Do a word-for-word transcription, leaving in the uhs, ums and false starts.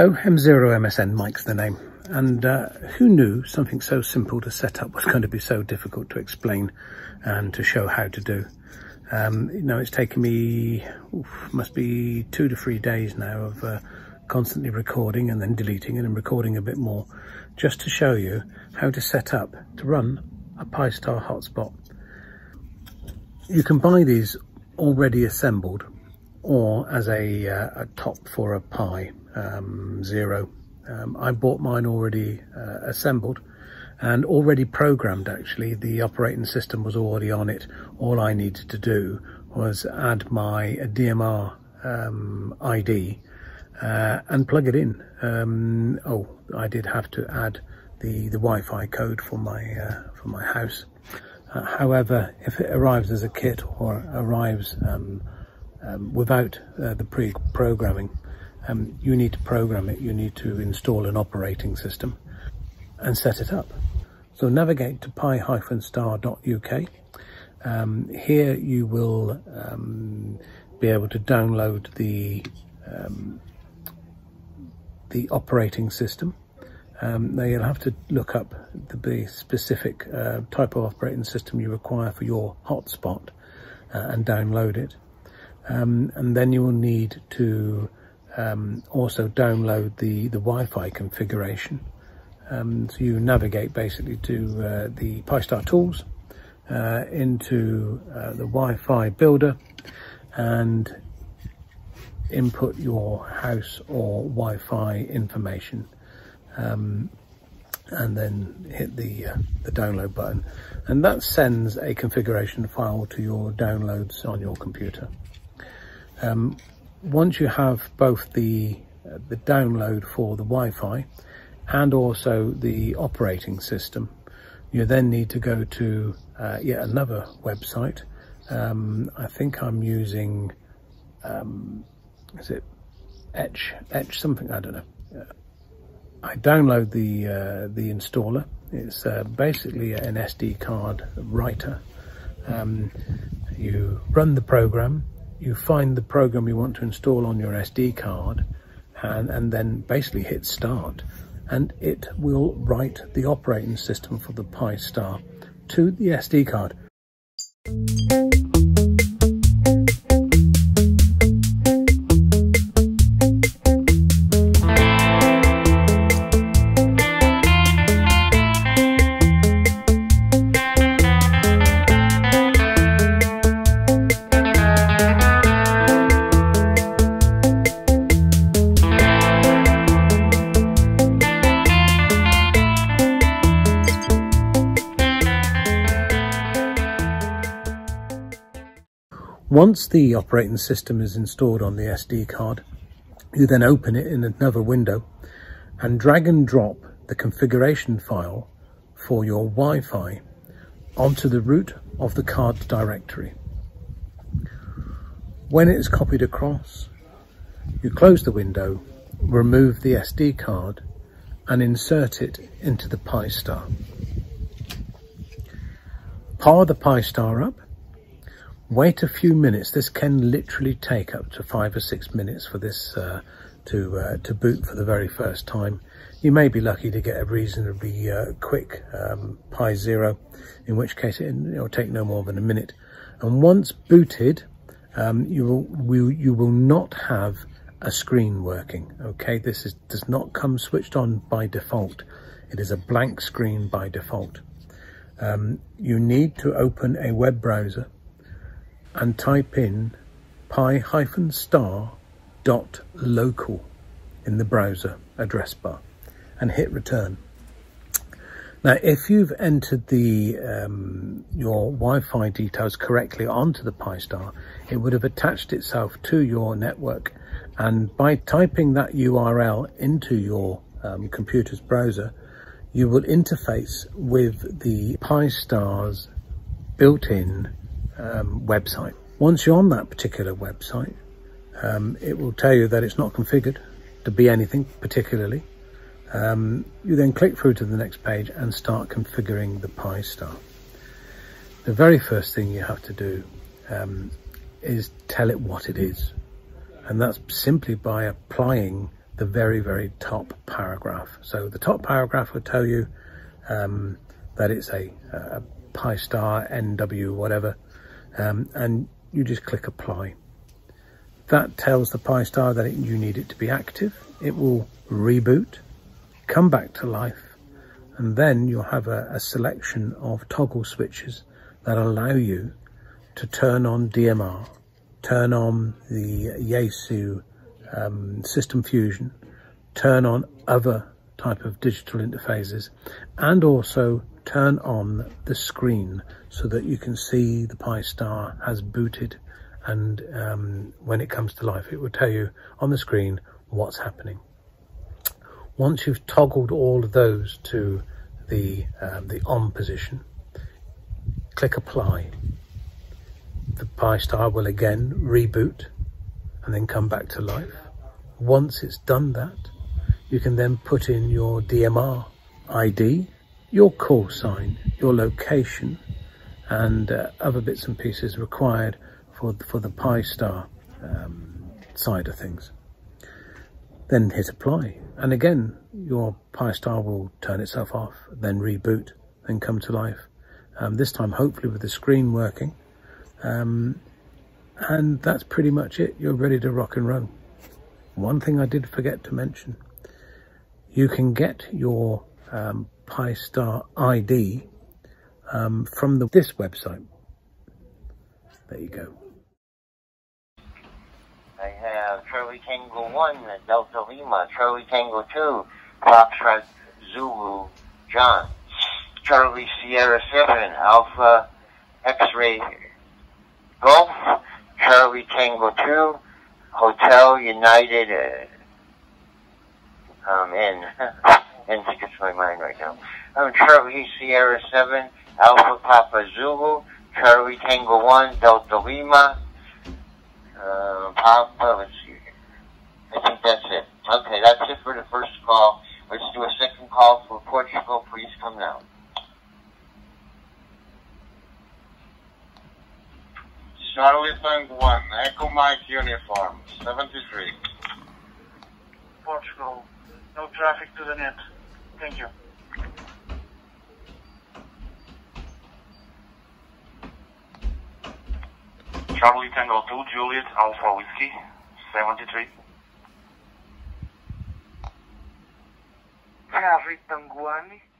Hello, M zero M S N, Mike's the name. And uh, who knew something so simple to set up was going to be so difficult to explain and to show how to do? Um, you know, it's taken me, oof, must be two to three days now of uh, constantly recording and then deleting and then recording a bit more, just to show you how to set up, to run a Pi-Star hotspot. You can buy these already assembled or as a, uh, a top for a Pi um, zero. Um, I bought mine already uh, assembled and already programmed. Actually, the operating system was already on it. All I needed to do was add my D M R um, I D uh, and plug it in. Um, oh, I did have to add the, the Wi-Fi code for my, uh, for my house. Uh, however, if it arrives as a kit or arrives um, um, without uh, the pre-programming, Um, you need to program it, you need to install an operating system and set it up. So navigate to pi dash star dot U K. Um, here you will um, be able to download the, um, the operating system. Um, now you'll have to look up the, the specific uh, type of operating system you require for your hotspot uh, and download it. Um, and then you will need to Um, also download the, the Wi-Fi configuration. Um, so you navigate basically to uh, the Pi-Star tools, uh, into uh, the Wi-Fi builder, and input your house or Wi-Fi information, um, and then hit the, uh, the download button. And that sends a configuration file to your downloads on your computer. Um, Once you have both the uh, the download for the Wi-Fi and also the operating system, you then need to go to uh, yet another website. Um, I think I'm using, um, is it Etch, Etch something? I don't know. I download the uh, the installer. It's uh, basically an S D card writer. Um, you run the program. You find the program you want to install on your S D card, and, and then basically hit start, and it will write the operating system for the Pi-Star to the S D card. Once the operating system is installed on the S D card, you then open it in another window and drag and drop the configuration file for your Wi-Fi onto the root of the card directory. When it is copied across, you close the window, remove the S D card, and insert it into the Pi-Star. Power the Pi-Star up. Wait a few minutes. This can literally take up to five or six minutes for this uh, to uh, to boot for the very first time. You may be lucky to get a reasonably uh, quick um, Pi Zero, in which case it, it'll take no more than a minute. And once booted, um, you will, will you will not have a screen working. Okay, this is does not come switched on by default. It is a blank screen by default. Um, you need to open a web browser and type in pi dash star dot local in the browser address bar and hit return. Now, if you've entered the um, your Wi-Fi details correctly onto the Pi-Star, it would have attached itself to your network, and by typing that U R L into your um, computer's browser, you will interface with the Pi-Star's built-in Um, website. Once you're on that particular website, um, it will tell you that it's not configured to be anything particularly. Um, you then click through to the next page and start configuring the Pi-Star. The very first thing you have to do um, is tell it what it is, and that's simply by applying the very, very top paragraph. So the top paragraph would tell you um, that it's a, a Pi-Star, N W, whatever, um, and you just click apply. That tells the Pi-Star that it, you need it to be active. It will reboot, come back to life, and then you'll have a, a selection of toggle switches that allow you to turn on D M R, turn on the Yaesu um, System Fusion, turn on other type of digital interfaces, and also turn on the screen so that you can see the Pi-Star has booted, and um, when it comes to life it will tell you on the screen what's happening. Once you've toggled all of those to the, um, the on position, click apply. The Pi-Star will again reboot and then come back to life. Once it's done that, you can then put in your D M R I D, your call sign, your location, and uh, other bits and pieces required for, for the Pi-Star um, side of things. Then hit apply. And again, your Pi-Star will turn itself off, then reboot, then come to life. Um, this time, hopefully with the screen working. Um, and that's pretty much it. You're ready to rock and roll. One thing I did forget to mention. You can get your um, Pi-Star I D um, from the, this website. There you go. I have Charlie Tango one, Delta Lima, Charlie Tango two, Foxtrot Zulu John, Charlie Sierra seven, Alpha X-Ray Golf, Charlie Tango two, Hotel United, uh, um, in, and skips my mind right now. Um, Charlie Sierra seven, Alpha Papa Zulu, Charlie Tango one, Delta Lima, Uh, Papa, let's see. I think that's it. Okay, that's it for the first call. Let's do a second call for Portugal. Please come now. Charlie Tango one, Echo Mike Uniform, seventy-three. Portugal, no traffic to the net. Thank you. Charlie Tango two, Juliet, Alpha Whiskey, seventy-three. Charlie Tango one,